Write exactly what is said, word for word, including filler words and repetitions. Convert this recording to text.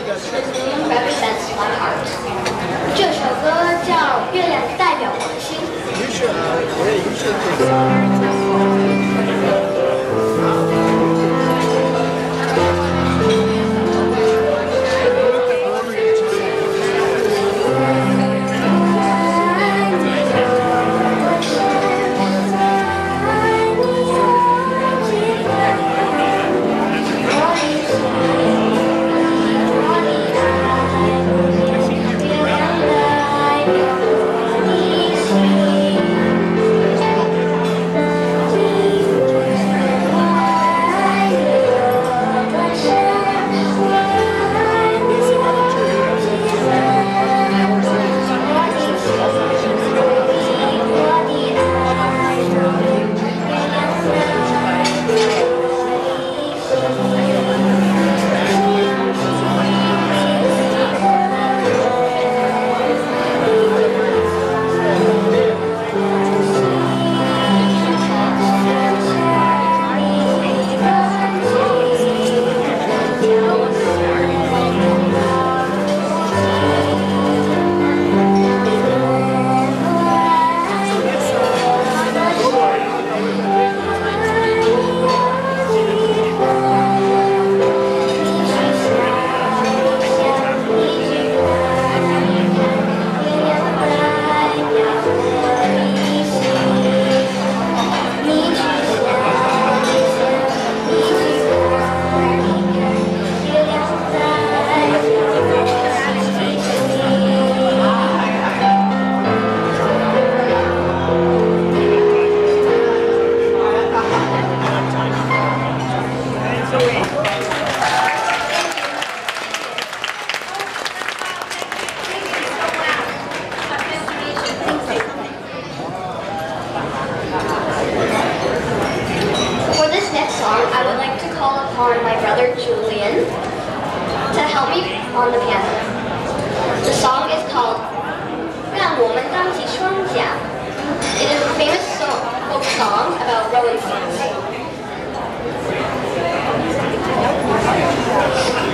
Represents my heart. 这首歌叫《月亮代表我的心》。于是呢，我也于是。 My brother Julian to help me on the piano. The song is called 让我们荡起双桨. It is a famous song, folk song about rowing.